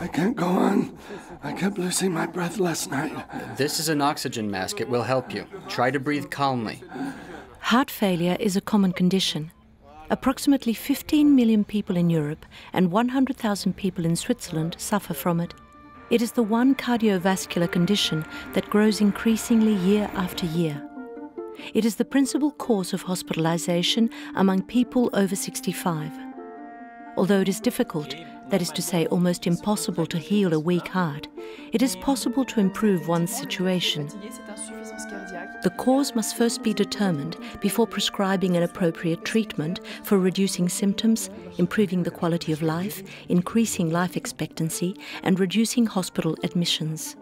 I can't go on. I kept losing my breath last night. This is an oxygen mask. It will help you. Try to breathe calmly. Heart failure is a common condition. Approximately 15 million people in Europe and 100,000 people in Switzerland suffer from it. It is the one cardiovascular condition that grows increasingly year after year. It is the principal cause of hospitalization among people over 65. Although it is difficult, that is to say almost impossible, to heal a weak heart, it is possible to improve one's situation. The cause must first be determined before prescribing an appropriate treatment for reducing symptoms, improving the quality of life, increasing life expectancy, and reducing hospital admissions.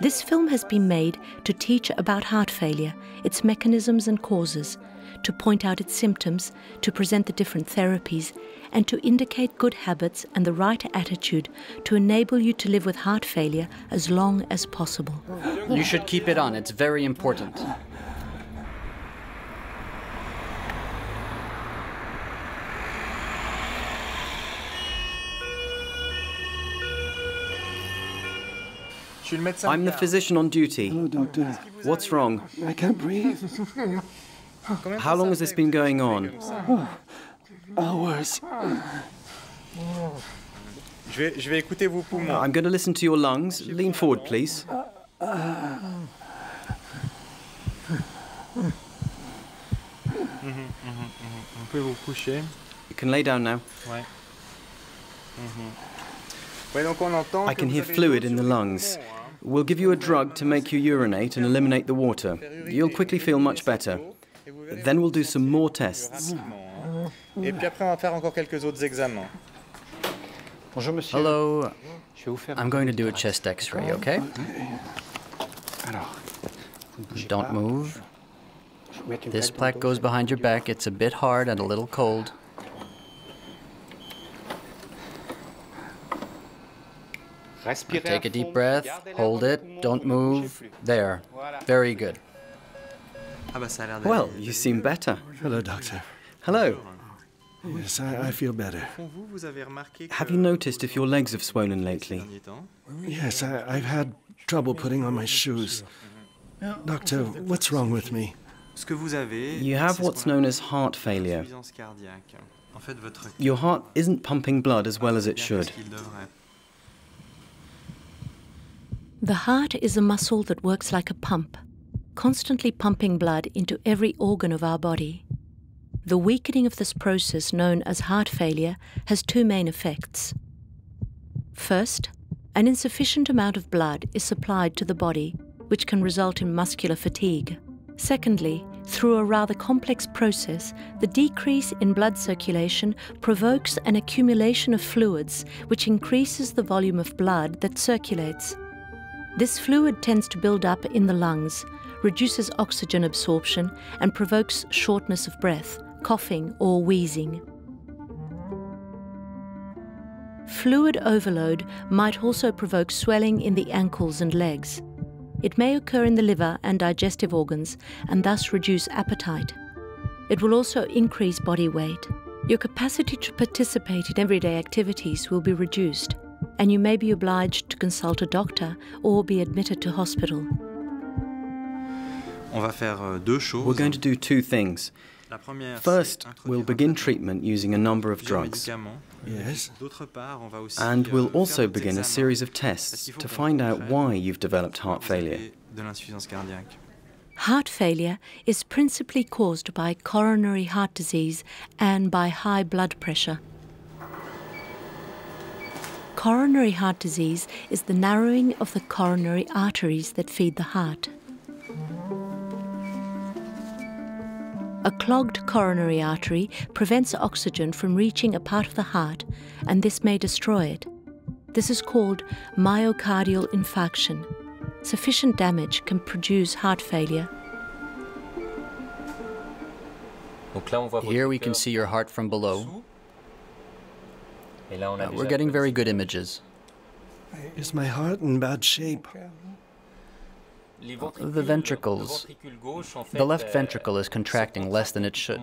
This film has been made to teach about heart failure, its mechanisms and causes, to point out its symptoms, to present the different therapies, and to indicate good habits and the right attitude to enable you to live with heart failure as long as possible. You should keep it on. It's very important. I'm the physician on duty. Hello, doctor. What's wrong? I can't breathe. How long has this been going on? Hours. I'm going to listen to your lungs. Lean forward, please. You can lay down now. I can hear fluid in the lungs. We'll give you a drug to make you urinate and eliminate the water. You'll quickly feel much better. Then we'll do some more tests. Hello. I'm going to do a chest x-ray, okay? Don't move. This plaque goes behind your back. It's a bit hard and a little cold. Take a deep breath, hold it, don't move. There. Very good. Well, you seem better. Hello, doctor. Hello. Yes, I feel better. Have you noticed if your legs have swollen lately? Yes, I've had trouble putting on my shoes. Doctor, what's wrong with me? You have what's known as heart failure. Your heart isn't pumping blood as well as it should. The heart is a muscle that works like a pump, constantly pumping blood into every organ of our body. The weakening of this process, known as heart failure, has two main effects. First, an insufficient amount of blood is supplied to the body, which can result in muscular fatigue. Secondly, through a rather complex process, the decrease in blood circulation provokes an accumulation of fluids, which increases the volume of blood that circulates. This fluid tends to build up in the lungs, reduces oxygen absorption, and provokes shortness of breath, coughing or wheezing. Fluid overload might also provoke swelling in the ankles and legs. It may occur in the liver and digestive organs and thus reduce appetite. It will also increase body weight. Your capacity to participate in everyday activities will be reduced, and you may be obliged to consult a doctor or be admitted to hospital. We're going to do two things. First, we'll begin treatment using a number of drugs. Yes. And we'll also begin a series of tests to find out why you've developed heart failure. Heart failure is principally caused by coronary heart disease and by high blood pressure. Coronary heart disease is the narrowing of the coronary arteries that feed the heart. A clogged coronary artery prevents oxygen from reaching a part of the heart, and this may destroy it. This is called myocardial infarction. Sufficient damage can produce heart failure. Here we can see your heart from below. We're getting very good images. Is my heart in bad shape? The ventricles. The left ventricle is contracting less than it should.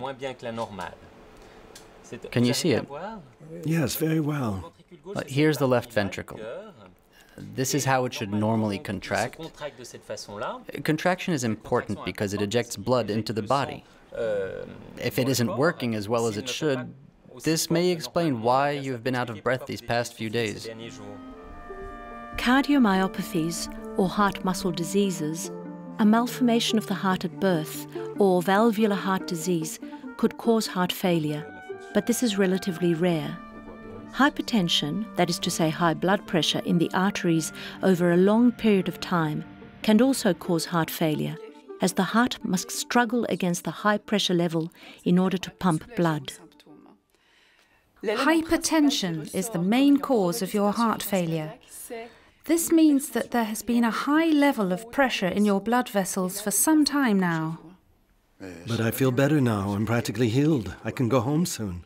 Can you see it? Yes, very well. Here's the left ventricle. This is how it should normally contract. Contraction is important because it ejects blood into the body. If it isn't working as well as it should, this may explain why you have been out of breath these past few days. Cardiomyopathies, or heart muscle diseases, a malformation of the heart at birth, or valvular heart disease, could cause heart failure, but this is relatively rare. Hypertension, that is to say high blood pressure in the arteries over a long period of time, can also cause heart failure, as the heart must struggle against the high pressure level in order to pump blood. Hypertension is the main cause of your heart failure. This means that there has been a high level of pressure in your blood vessels for some time now. But I feel better now. I'm practically healed. I can go home soon.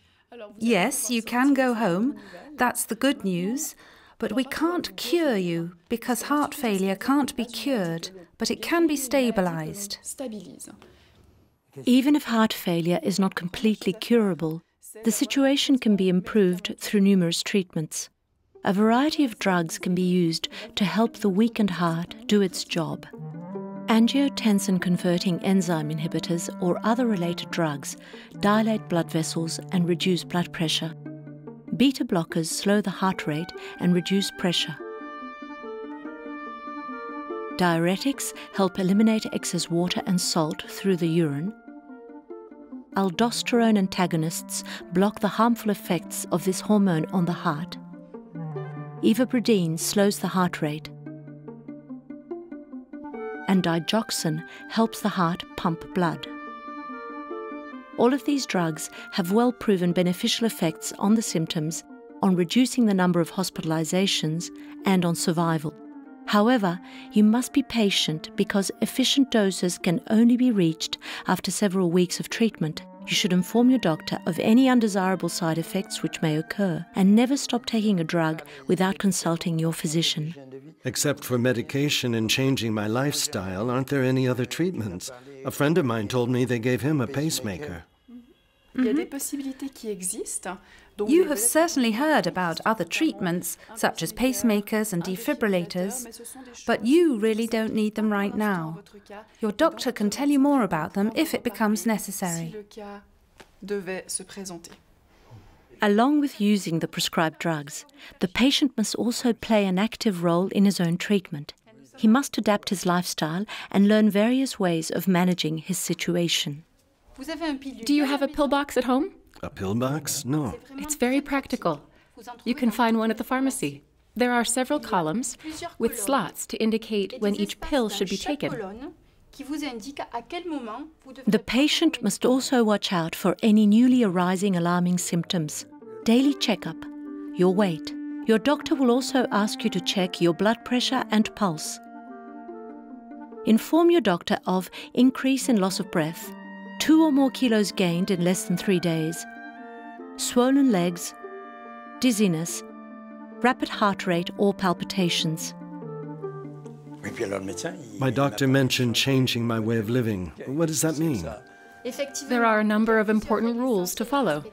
Yes, you can go home. That's the good news. But we can't cure you, because heart failure can't be cured, but it can be stabilized. Even if heart failure is not completely curable, the situation can be improved through numerous treatments. A variety of drugs can be used to help the weakened heart do its job. Angiotensin-converting enzyme inhibitors or other related drugs dilate blood vessels and reduce blood pressure. Beta blockers slow the heart rate and reduce pressure. Diuretics help eliminate excess water and salt through the urine. Aldosterone antagonists block the harmful effects of this hormone on the heart. Ivabradine slows the heart rate. And digoxin helps the heart pump blood. All of these drugs have well-proven beneficial effects on the symptoms, on reducing the number of hospitalizations, and on survival. However, you must be patient because efficient doses can only be reached after several weeks of treatment. You should inform your doctor of any undesirable side effects which may occur, and never stop taking a drug without consulting your physician. Except for medication and changing my lifestyle, aren't there any other treatments? A friend of mine told me they gave him a pacemaker. You have certainly heard about other treatments, such as pacemakers and defibrillators, but you really don't need them right now. Your doctor can tell you more about them if it becomes necessary. Along with using the prescribed drugs, the patient must also play an active role in his own treatment. He must adapt his lifestyle and learn various ways of managing his situation. Do you have a pill box at home? A pill box? No. It's very practical. You can find one at the pharmacy. There are several columns with slots to indicate when each pill should be taken. The patient must also watch out for any newly arising alarming symptoms. Daily checkup, your weight. Your doctor will also ask you to check your blood pressure and pulse. Inform your doctor of increase in loss of breath, 2 or more kilos gained in less than 3 days, swollen legs, dizziness, rapid heart rate or palpitations. My doctor mentioned changing my way of living. What does that mean? There are a number of important rules to follow.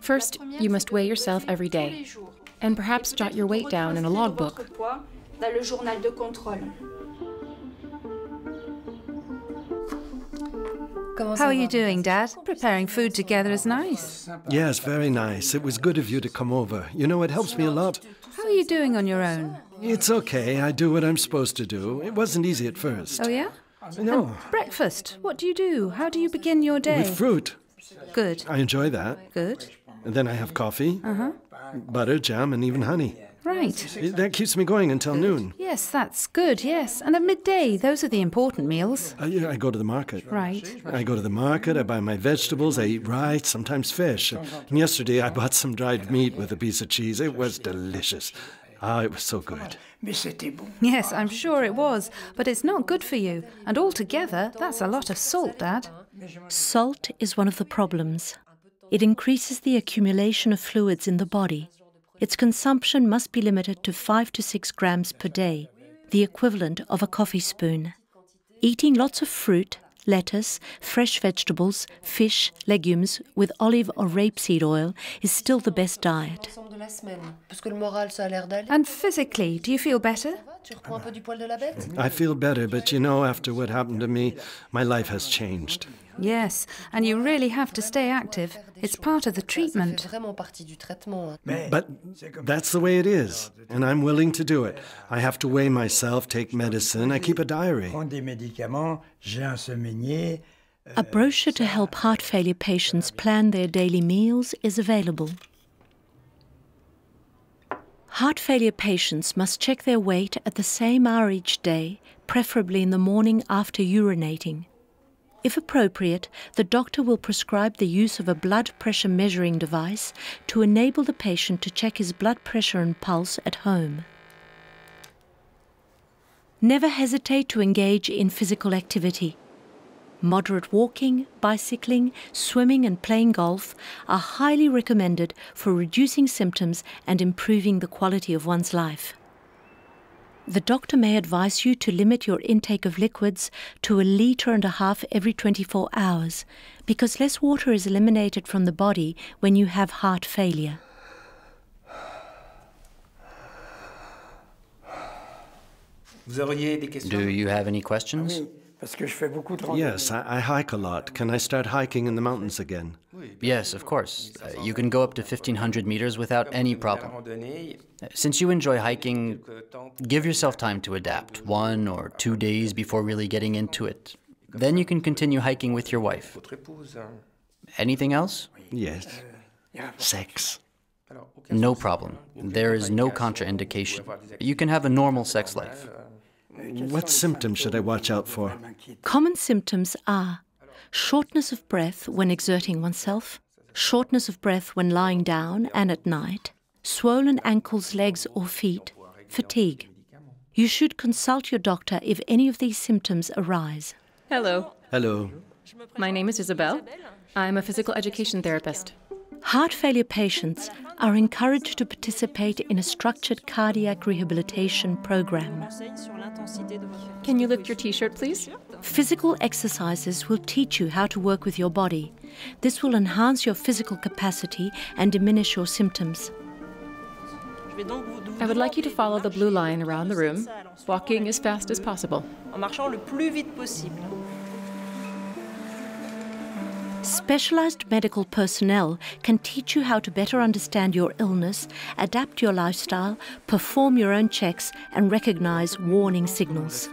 First, you must weigh yourself every day, and perhaps jot your weight down in a logbook. How are you doing, Dad? Preparing food together is nice. Yes, very nice. It was good of you to come over. You know, it helps me a lot. How are you doing on your own? It's okay. I do what I'm supposed to do. It wasn't easy at first. Oh, yeah? No. And breakfast. What do you do? How do you begin your day? With fruit. Good. I enjoy that. Good. And then I have coffee, butter, jam, and even honey. Right. That keeps me going until noon. Yes, that's good, yes. And at midday, those are the important meals. Yeah, I go to the market. Right. I go to the market, I buy my vegetables, I eat rice, sometimes fish. And yesterday I bought some dried meat with a piece of cheese. It was delicious. Ah, it was so good. Yes, I'm sure it was. But it's not good for you. And altogether, that's a lot of salt, Dad. Salt is one of the problems. It increases the accumulation of fluids in the body. Its consumption must be limited to 5 to 6 grams per day, the equivalent of a coffee spoon. Eating lots of fruit, lettuce, fresh vegetables, fish, legumes with olive or rapeseed oil is still the best diet. And physically, do you feel better? I feel better, but you know, after what happened to me, my life has changed. Yes, and you really have to stay active. It's part of the treatment. But that's the way it is, and I'm willing to do it. I have to weigh myself, take medicine, I keep a diary. A brochure to help heart failure patients plan their daily meals is available. Heart failure patients must check their weight at the same hour each day, preferably in the morning after urinating. If appropriate, the doctor will prescribe the use of a blood pressure measuring device to enable the patient to check his blood pressure and pulse at home. Never hesitate to engage in physical activity. Moderate walking, bicycling, swimming and playing golf are highly recommended for reducing symptoms and improving the quality of one's life. The doctor may advise you to limit your intake of liquids to 1.5 liters every 24 hours, because less water is eliminated from the body when you have heart failure. Do you have any questions? Yes, I hike a lot. Can I start hiking in the mountains again? Yes, of course. You can go up to 1,500 meters without any problem. Since you enjoy hiking, give yourself time to adapt, 1 or 2 days before really getting into it. Then you can continue hiking with your wife. Anything else? Yes. Sex. No problem. There is no contraindication. You can have a normal sex life. What symptoms should I watch out for? Common symptoms are shortness of breath when exerting oneself, shortness of breath when lying down and at night, swollen ankles, legs or feet, fatigue. You should consult your doctor if any of these symptoms arise. Hello. Hello. My name is Isabel. I am a physical education therapist. Heart failure patients are encouraged to participate in a structured cardiac rehabilitation program. Can you lift your t-shirt, please? Physical exercises will teach you how to work with your body. This will enhance your physical capacity and diminish your symptoms. I would like you to follow the blue line around the room, walking as fast as possible. Specialized medical personnel can teach you how to better understand your illness, adapt your lifestyle, perform your own checks, and recognize warning signals.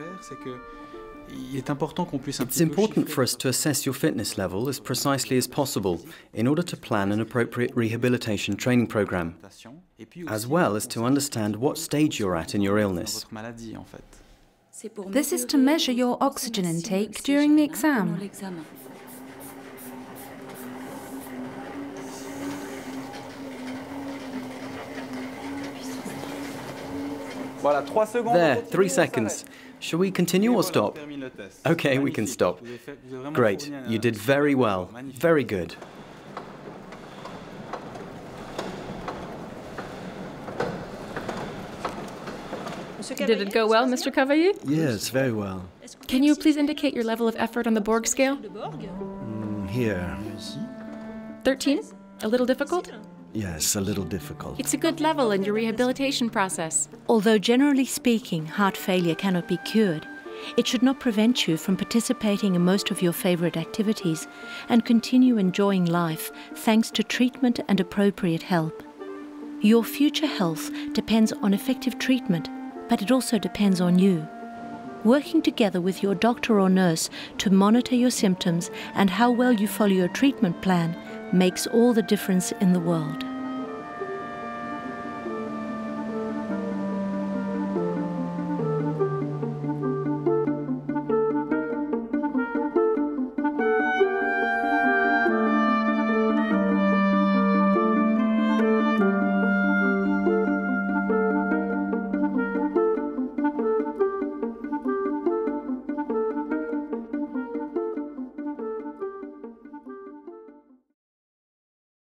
It's important for us to assess your fitness level as precisely as possible in order to plan an appropriate rehabilitation training program, as well as to understand what stage you're at in your illness. This is to measure your oxygen intake during the exam. There, 3 seconds. Shall we continue or stop? Okay, we can stop. Great, you did very well. Very good. Did it go well, Mr. Cavalier? Yes, very well. Can you please indicate your level of effort on the Borg scale? Here. 13? A little difficult? Yes, a little difficult. It's a good level in your rehabilitation process. Although generally speaking, heart failure cannot be cured, it should not prevent you from participating in most of your favorite activities and continue enjoying life thanks to treatment and appropriate help. Your future health depends on effective treatment, but it also depends on you. Working together with your doctor or nurse to monitor your symptoms and how well you follow your treatment plan makes all the difference in the world.